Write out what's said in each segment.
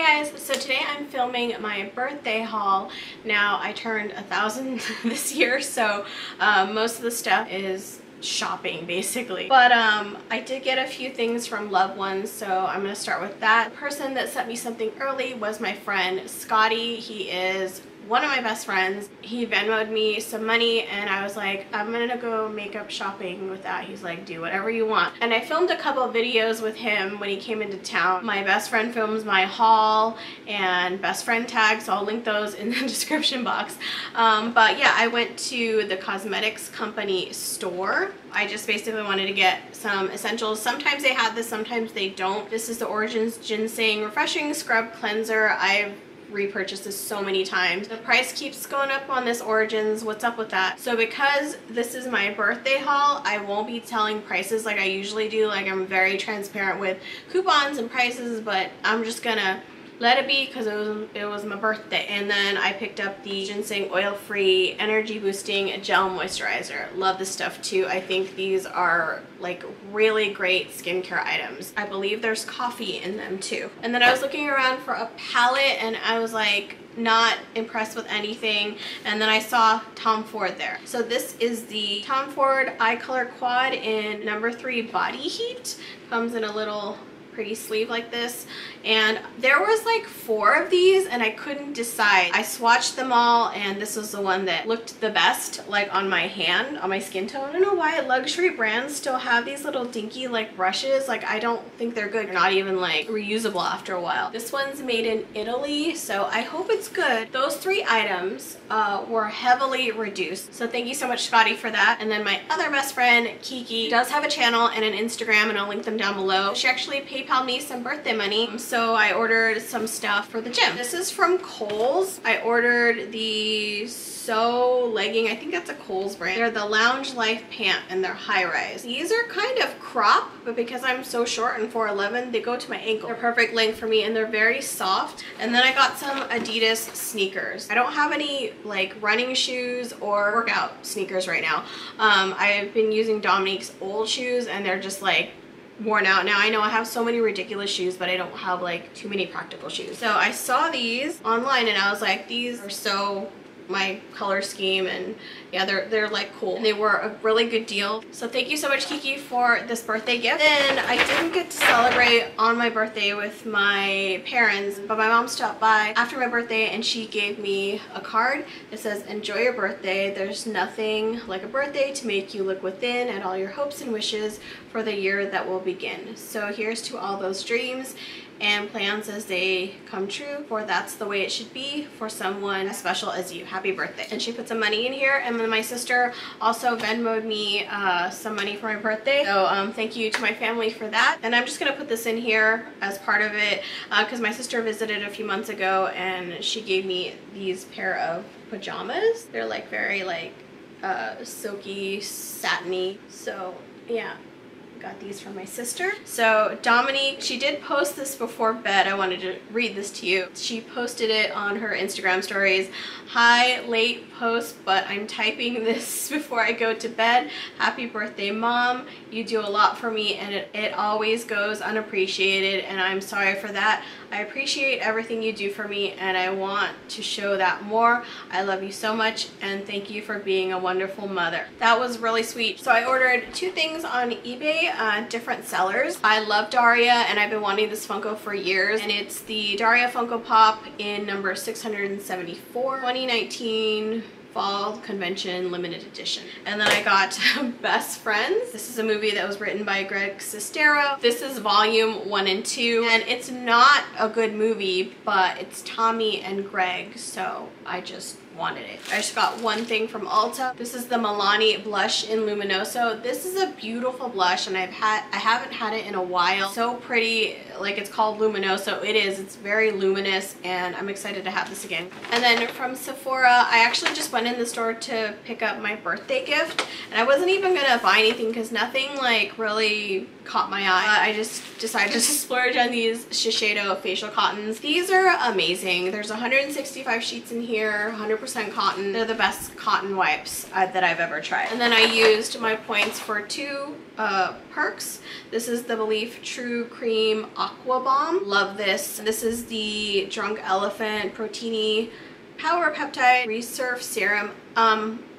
Hey guys, so today I'm filming my birthday haul. Now I turned 1,000 this year, so most of the stuff is shopping basically, but I did get a few things from loved ones, so I'm gonna start with that. The person that sent me something early was my friend Scotty. He is one of my best friends. He Venmo'd me some money and I was like, I'm gonna go makeup shopping with that. He's like, do whatever you want. And I filmed a couple of videos with him when he came into town. My best friend films my haul and best friend tags, so I'll link those in the description box. But yeah, I went to the Cosmetics Company Store. I just basically wanted to get some essentials. Sometimes they have this, sometimes they don't. This is the Origins Ginseng Refreshing Scrub Cleanser. I've repurchased this so many times. The price keeps going up on this Origins. What's up with that? So because this is my birthday haul, I won't be telling prices like I usually do. Like, I'm very transparent with coupons and prices, but I'm just gonna let it be because it was my birthday. And then I picked up the Ginseng Oil-Free Energy Boosting Gel Moisturizer. Love this stuff too. I think these are like really great skincare items. I believe there's coffee in them too. And then I was looking around for a palette and I was like, not impressed with anything, and then I saw Tom Ford there. So this is the Tom Ford Eye Color Quad in No. 3 Body Heat. Comes in a little pretty sleeve like this, and there was like 4 of these and I couldn't decide. I swatched them all and this was the one that looked the best, like on my hand, on my skin tone. I don't know why luxury brands still have these little dinky like brushes. Like, I don't think they're good. They're not even like reusable after a while. This one's made in Italy, so I hope it's good. Those 3 items were heavily reduced, so thank you so much, Scotty, for that. And then my other best friend Kiki does have a channel and an Instagram, and I'll link them down below. She actually PayPal me some birthday money, so I ordered some stuff for the gym. This is from Kohl's. I ordered the So legging, I think that's a Kohl's brand. They're the Lounge Life pant and they're high rise. These are kind of crop, but because I'm so short and 4'11", they go to my ankle. They're perfect length for me and they're very soft. And then I got some Adidas sneakers. I don't have any like running shoes or workout sneakers right now. I've been using Dominique's old shoes and they're just like worn out now. I know I have so many ridiculous shoes, but I don't have like too many practical shoes. So I saw these online and I was like, these are so my color scheme, and yeah, they're like cool, and they were a really good deal. So thank you so much, Kiki, for this birthday gift. Then I didn't get to celebrate on my birthday with my parents, but my mom stopped by after my birthday and she gave me a card that says, enjoy your birthday, there's nothing like a birthday to make you look within at all your hopes and wishes for the year that will begin. So here's to all those dreams and plans as they come true, for that's the way it should be for someone as special as you. Happy birthday. And she put some money in here, and then my sister also Venmo'd me some money for my birthday, so thank you to my family for that. And I'm just gonna put this in here as part of it because my sister visited a few months ago and she gave me these pair of pajamas. They're like very like silky, satiny, so yeah, got these from my sister. So Dominique, she did post this before bed. I wanted to read this to you. She posted it on her Instagram stories. Hi, late post, but I'm typing this before I go to bed. Happy birthday, Mom. You do a lot for me and it always goes unappreciated, and I'm sorry for that. I appreciate everything you do for me and I want to show that more. I love you so much and thank you for being a wonderful mother. That was really sweet. So I ordered 2 things on eBay, different sellers. I love Daria and I've been wanting this Funko for years, and it's the Daria Funko Pop in number 674, 2019 Fall Convention Limited Edition. And then I got Best Friends. This is a movie that was written by Greg Sestero. This is volume 1 and 2, and it's not a good movie, but it's Tommy and Greg, so I just wanted it. I just got one thing from Ulta. This is the Milani blush in Luminoso. This is a beautiful blush and I haven't had it in a while. So pretty. Like, it's called Luminoso. It is. It's very luminous and I'm excited to have this again. And then from Sephora, I actually just went in the store to pick up my birthday gift and I wasn't even gonna buy anything because nothing like really caught my eye. I just decided to splurge on these Shiseido facial cottons. These are amazing. There's 165 sheets in here, 100% cotton. They're the best cotton wipes that I've ever tried. And then I used my points for 2 perks. This is the Belief True Cream Aqua Bomb. Love this. This is the Drunk Elephant Protini Power Peptide Resurf Serum.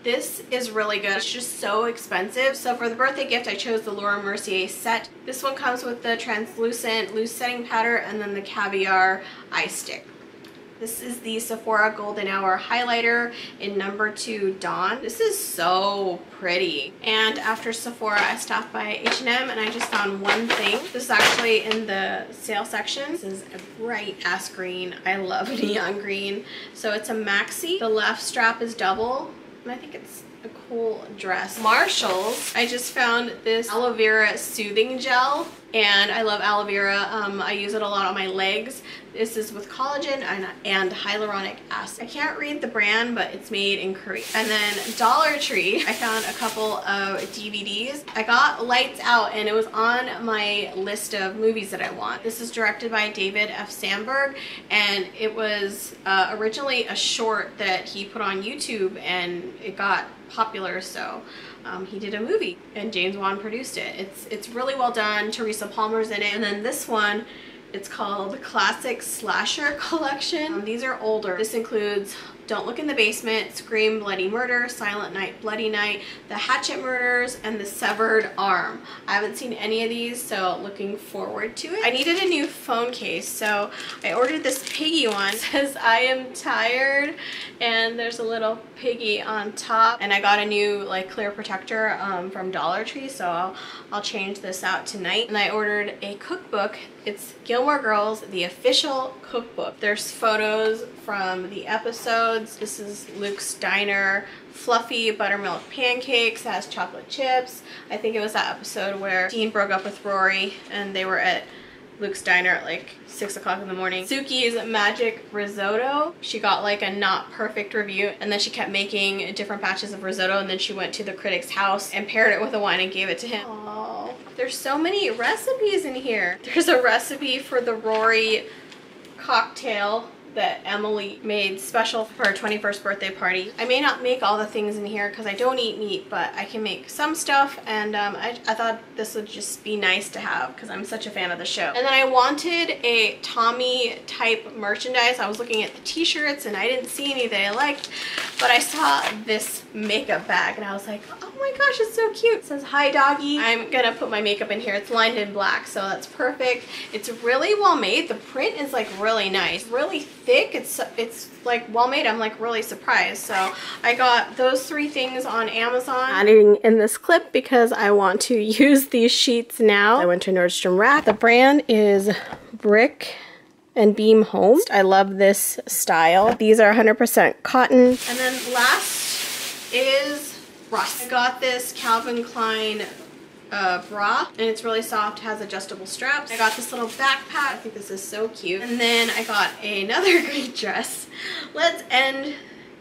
This is really good. It's just so expensive. So for the birthday gift, I chose the Laura Mercier set. This one comes with the translucent loose setting powder and then the caviar eye stick. This is the Sephora Golden Hour Highlighter in number 2 Dawn. This is so pretty. And after Sephora, I stopped by H&M and I just found one thing. This is actually in the sale section. This is a bright ass green. I love neon green. So it's a maxi. The left strap is double. And I think it's a cool dress. Marshalls, I just found this aloe vera soothing gel. And I love aloe vera. I use it a lot on my legs. This is with collagen and hyaluronic acid. I can't read the brand, but it's made in Korea. And then Dollar Tree, I found a couple of DVDs. I got Lights Out, and it was on my list of movies that I want. This is directed by David F. Sandberg, and it was originally a short that he put on YouTube, and it got popular, so he did a movie and James Wan produced it. It's really well done. Teresa Palmer's in it. And then this one, it's called Classic Slasher Collection. These are older. This includes Don't Look in the Basement, Scream Bloody Murder, Silent Night, Bloody Night, The Hatchet Murders, and The Severed Arm. I haven't seen any of these, so looking forward to it. I needed a new phone case, so I ordered this piggy one. It says, "I am tired," and there's a little piggy on top. And I got a new like clear protector from Dollar Tree, so I'll change this out tonight. And I ordered a cookbook. It's Gilmore Girls, the official cookbook. There's photos from the episodes. This is Luke's Diner, fluffy buttermilk pancakes, has chocolate chips. I think it was that episode where Dean broke up with Rory and they were at Luke's Diner at like 6 o'clock in the morning. Suki's Magic Risotto. She got like a not perfect review, and then she kept making different batches of risotto, and then she went to the critic's house and paired it with a wine and gave it to him. Oh, there's so many recipes in here. There's a recipe for the Rory cocktail that Emily made special for her 21st birthday party. I may not make all the things in here because I don't eat meat, but I can make some stuff, and I thought this would just be nice to have because I'm such a fan of the show. And then I wanted a Tommy type merchandise. I was looking at the t-shirts and I didn't see any that I liked, but I saw this makeup bag and I was like, oh my gosh, it's so cute. It says, "Hi doggy." I'm gonna put my makeup in here. It's lined in black, so that's perfect. It's really well made. The print is like really nice, really thick. It's like well made. I'm like really surprised. So I got those 3 things on Amazon. Adding in this clip because I want to use these sheets now. I went to Nordstrom Rack. The brand is Brick and Beam Home. I love this style. These are 100% cotton. And then last is Russ. I got this Calvin Klein bra, and it's really soft, has adjustable straps. I got this little backpack. I think this is so cute. And then I got another green dress. Let's end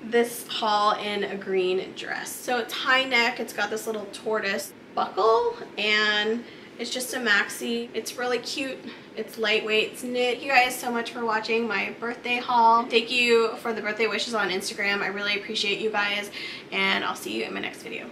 this haul in a green dress. So it's high neck, it's got this little tortoise buckle, and it's just a maxi. It's really cute. It's lightweight, it's knit. Thank you guys so much for watching my birthday haul. Thank you for the birthday wishes on Instagram. I really appreciate you guys, and I'll see you in my next video.